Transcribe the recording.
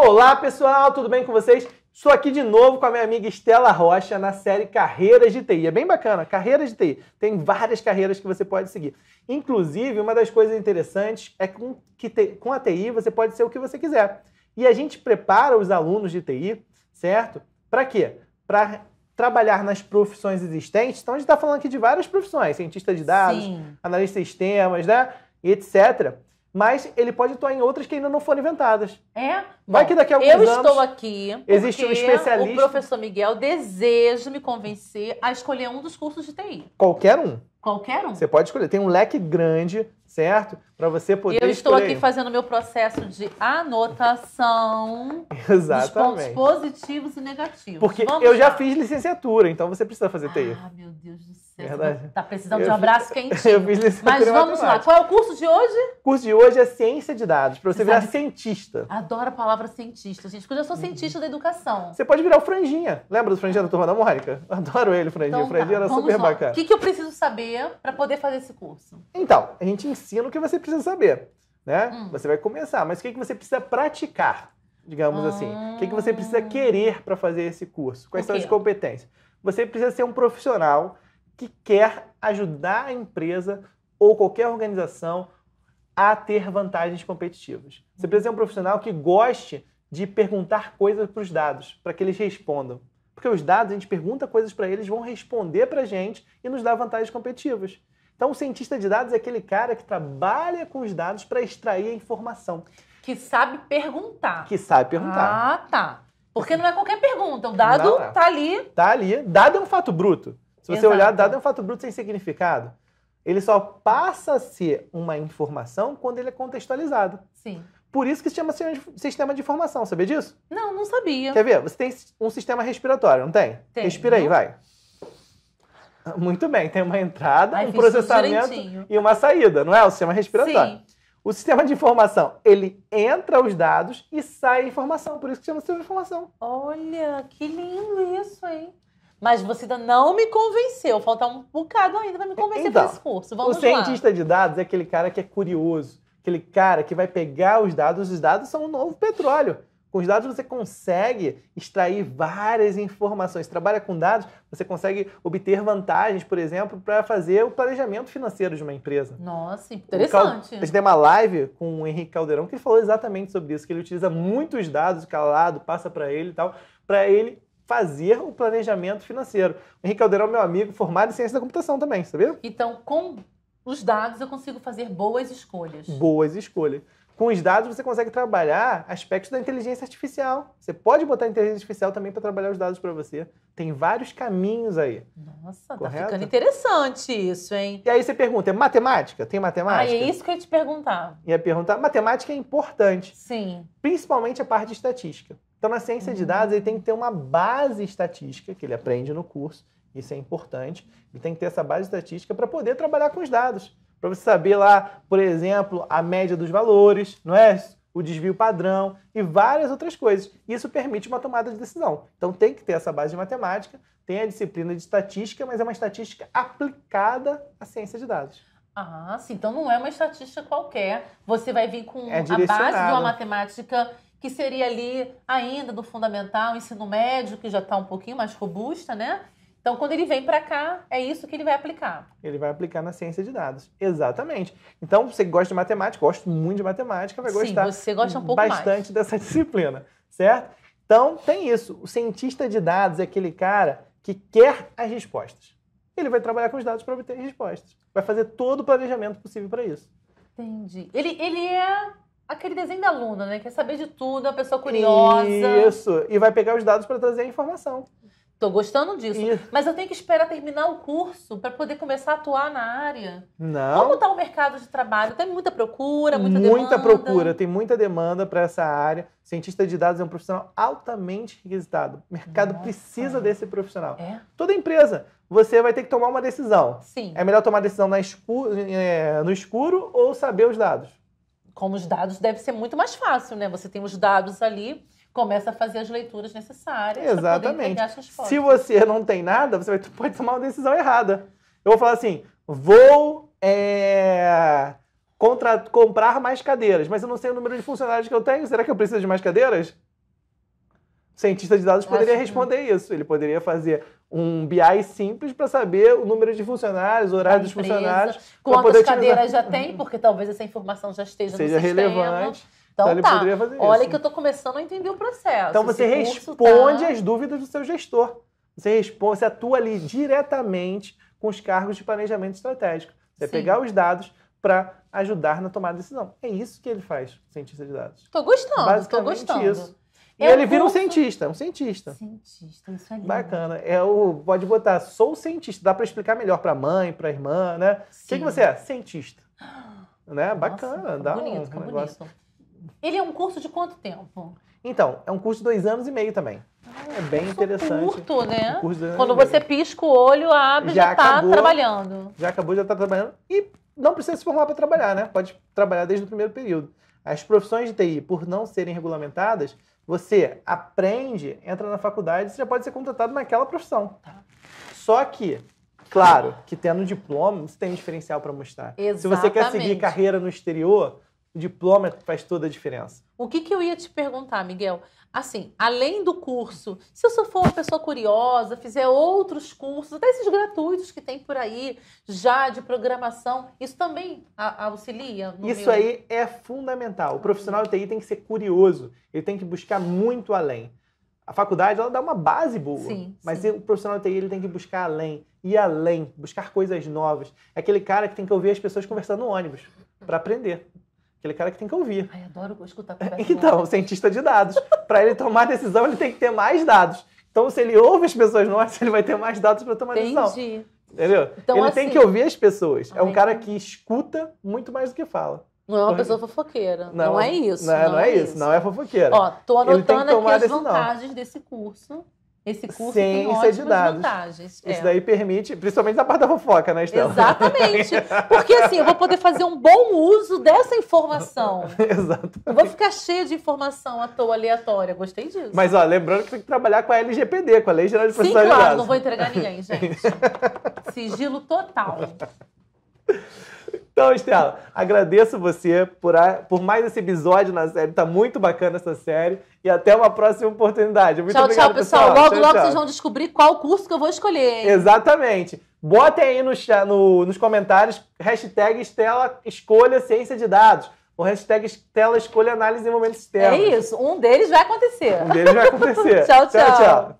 Olá pessoal, tudo bem com vocês? Estou aqui de novo com a minha amiga Estela Rocha na série Carreiras de TI. É bem bacana, Carreiras de TI. Tem várias carreiras que você pode seguir. Inclusive, uma das coisas interessantes é que com a TI você pode ser o que você quiser. E a gente prepara os alunos de TI, certo? Para quê? Para trabalhar nas profissões existentes. Então a gente está falando aqui de várias profissões, cientista de dados, sim, analista de sistemas, né? E etc. Mas ele pode atuar em outras que ainda não foram inventadas. É? Vai que daqui a alguns anos... Eu estou aqui porque existe um especialista... o professor Miguel deseja me convencer a escolher um dos cursos de TI. Qualquer um. Qualquer um. Você pode escolher. Tem um leque grande, certo? Para você poder escolher. Eu estou aqui fazendo meu processo de anotação. Exatamente. Dos pontos positivos e negativos. Porque já fiz licenciatura, então você precisa fazer TI. Ah, meu Deus do céu. Verdade. Tá precisando de um abraço quentinho. Eu fiz licenciatura. Mas vamos lá. Qual é o curso de hoje? O curso de hoje é ciência de dados, para você virar cientista. Adoro a palavra cientista, gente, porque eu já sou cientista da educação. Você pode virar o Franginha. Lembra do Franginha da Turma da Mônica? Adoro ele, o Franginha. Então, o Franginha era super bacana. O que eu preciso saber para poder fazer esse curso? Então, a gente ensina o que você precisa saber, né? Você vai começar, mas o que você precisa praticar, digamos assim? O que você precisa querer para fazer esse curso? Quais são as competências? Você precisa ser um profissional que quer ajudar a empresa ou qualquer organização a ter vantagens competitivas. Você precisa ser um profissional que goste de perguntar coisas para os dados, para que eles respondam. Porque os dados, a gente pergunta coisas para eles, vão responder para a gente e nos dar vantagens competitivas. Então, o cientista de dados é aquele cara que trabalha com os dados para extrair a informação. Que sabe perguntar. Que sabe perguntar. Ah, tá. Porque não é qualquer pergunta. O dado está ali. Está ali. Dado é um fato bruto. Se você olhar, dado é um fato bruto sem significado. Ele só passa a ser uma informação quando ele é contextualizado. Sim. Por isso que se chama sistema de informação. Sabia disso? Não, não sabia. Quer ver? Você tem um sistema respiratório, não tem? Tem. Respira aí, vai. Muito bem. Tem uma entrada, um processamento e uma saída, não é? O sistema respiratório. Sim. O sistema de informação, ele entra os dados e sai a informação. Por isso que chama sistema de informação. Olha, que lindo isso, hein? Mas você ainda não me convenceu. Falta um bocado ainda para me convencer então, para esse curso. Vamos lá. O cientista de dados é aquele cara que é curioso. Aquele cara que vai pegar os dados. Os dados são o novo petróleo. Com os dados você consegue extrair várias informações. Trabalha com dados, você consegue obter vantagens, por exemplo, para fazer o planejamento financeiro de uma empresa. Nossa, interessante. A gente tem uma live com o Henrique Caldeirão que ele falou exatamente sobre isso. Que ele utiliza muitos dados, calado, passa para ele e tal, para ele fazer o planejamento financeiro. O Henrique Caldeirão, meu amigo, formado em ciência da computação também, sabia? Então, com os dados eu consigo fazer boas escolhas. Boas escolhas. Com os dados você consegue trabalhar aspectos da inteligência artificial. Você pode botar a inteligência artificial também para trabalhar os dados para você. Tem vários caminhos aí. Nossa, correto? Tá ficando interessante isso, hein? E aí você pergunta, é matemática? Tem matemática? Ah, é isso que eu ia te perguntar. Ia perguntar, matemática é importante. Sim. Principalmente a parte de estatística. Então, na ciência de dados, ele tem que ter uma base estatística, que ele aprende no curso, isso é importante. Ele tem que ter essa base estatística para poder trabalhar com os dados. Para você saber lá, por exemplo, a média dos valores, não é? O desvio padrão e várias outras coisas. Isso permite uma tomada de decisão. Então, tem que ter essa base de matemática, tem a disciplina de estatística, mas é uma estatística aplicada à ciência de dados. Ah, sim. Então, não é uma estatística qualquer. Você vai vir com a base de uma matemática que seria ali ainda do fundamental, ensino médio, que já está um pouquinho mais robusta, né? Então, quando ele vem para cá, é isso que ele vai aplicar. Ele vai aplicar na ciência de dados. Exatamente. Então, você que gosta de matemática, gosto muito de matemática, vai gostar bastante dessa disciplina, certo? Então, tem isso. O cientista de dados é aquele cara que quer as respostas. Ele vai trabalhar com os dados para obter as respostas. Vai fazer todo o planejamento possível para isso. Entendi. Ele é... aquele desenho da aluna, né? Quer saber de tudo, é uma pessoa curiosa. Isso. E vai pegar os dados para trazer a informação. Tô gostando disso. Isso. Mas eu tenho que esperar terminar o curso para poder começar a atuar na área? Não. Como está o mercado de trabalho? Tem muita procura, muita demanda? Muita procura. Tem muita demanda para essa área. O cientista de dados é um profissional altamente requisitado. O mercado precisa desse profissional. É? Toda empresa, você vai ter que tomar uma decisão. Sim. É melhor tomar a decisão no escuro ou saber os dados? Como os dados, deve ser muito mais fácil, né? Você tem os dados ali, começa a fazer as leituras necessárias. Exatamente. Para poder as Se você não tem nada, você pode tomar uma decisão errada. Eu vou falar assim, vou comprar mais cadeiras, mas eu não sei o número de funcionários que eu tenho. Será que eu preciso de mais cadeiras? cientista de dados poderia responder isso. Ele poderia fazer um BI simples para saber o número de funcionários, o horário dos funcionários. Quantas cadeiras já tem, porque talvez essa informação já esteja no sistema. Seja relevante. Então tá, olha que eu estou começando a entender o processo. Então você responde às dúvidas do seu gestor. Você responde, você atua ali diretamente com os cargos de planejamento estratégico. Você vai pegar os dados para ajudar na tomada de decisão. É isso que ele faz, cientista de dados. Estou gostando, basicamente isso. E ele vira um cientista, Cientista, isso é lindo. Bacana. Pode botar, sou cientista. Dá para explicar melhor para a mãe, para a irmã, né? O que você é? Cientista. Né? Bacana. Dá bonito, um negócio. Ele é um curso de quanto tempo? Então, é um curso de 2 anos e meio também. É bem interessante. Curto, né? Quando você pisca o olho, abre e já está trabalhando. Já acabou, já está trabalhando. E não precisa se formar para trabalhar, né? Pode trabalhar desde o primeiro período. As profissões de TI, por não serem regulamentadas, você aprende, entra na faculdade, você já pode ser contratado naquela profissão. Tá. Só que, claro, que tendo diploma, você tem um diferencial para mostrar. Exatamente. Se você quer seguir carreira no exterior, o diploma faz toda a diferença. O que eu ia te perguntar, Miguel? Assim, além do curso, se eu for uma pessoa curiosa, fizer outros cursos, até esses gratuitos que tem por aí, já de programação, isso também auxilia? Isso aí é fundamental. O profissional de TI tem que ser curioso, ele tem que buscar muito além. A faculdade, ela dá uma base boa, mas o profissional de TI ele tem que buscar além, ir além, buscar coisas novas. É aquele cara que tem que ouvir as pessoas conversando no ônibus para aprender. Aquele cara que tem que ouvir. Ai, adoro escutar conversa. Então, cientista de dados. Para ele tomar decisão, ele tem que ter mais dados. Então, se ele ouve as pessoas novas, ele vai ter mais dados para tomar decisão. Entendeu? Então, ele tem que ouvir as pessoas. É um cara que escuta muito mais do que fala. Não é uma pessoa fofoqueira. Não é isso. Não é isso. Não é fofoqueira. Ó, tô anotando aqui as vantagens desse curso. Esse curso tem ótimas vantagens. Isso daí permite, principalmente na parte da fofoca, né, Estela? Exatamente. Porque assim, eu vou poder fazer um bom uso dessa informação. Exatamente. Não vou ficar cheia de informação à toa, aleatória. Gostei disso. Mas, ó, lembrando que tem que trabalhar com a LGPD, com a Lei Geral de Proteção de Dados. Sim, claro, não vou entregar ninguém, gente. Sigilo total. Então, Estela, agradeço você por mais esse episódio na série. Tá muito bacana essa série. E até uma próxima oportunidade. Muito obrigado, tchau, pessoal. Logo, vocês vão descobrir qual curso que eu vou escolher. Hein? Exatamente. Botem aí nos comentários hashtag Estela Escolha Ciência de Dados. O hashtag Estela Escolha Análise em Momentos Externos. É isso. Um deles vai acontecer. Tchau, tchau.